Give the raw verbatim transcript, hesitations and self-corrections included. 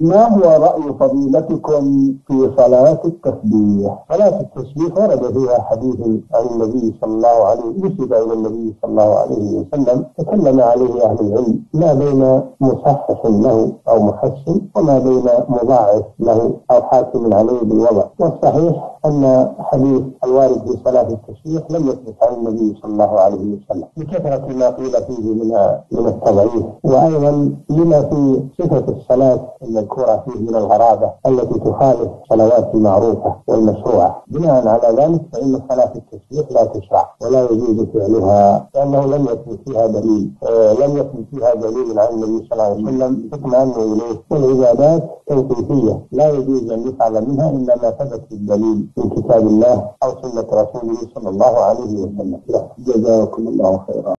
ما هو رأي فضيلتكم في صلاة التسبيح؟ صلاة التسبيح ورد فيها حديث عن النبي صلى الله عليه وسلم عن النبي صلى الله عليه وسلم تكلم عليه أهل العلم ما بين مصحح له أو محسن وما بين مضاعف له أو حاكم عليه بالوضع. والصحيح أن حديث الوارد في صلاة التسبيح لم يثبت عن النبي صلى الله عليه وسلم لكثرة ما قيل فيه من التضعيف، وأيضا لما في صفة الصلاة المذكورة فيه من الغرابة التي تخالف صلوات المعروفة والمشروعة. بناء على ذلك فإن صلاة التسبيح لا تشرع ولا يجوز فعلها، لأنه لم يثبت فيها دليل آه لم يثبت فيها دليل عن النبي صلى الله عليه وسلم حكم عنه إليه. والعبادات توقيفية لا يجوز أن يفعل منها إلا ما ثبت بالدليل من كتاب الله أو سنة رسوله صلى الله عليه وسلم. جزاكم الله خيرا.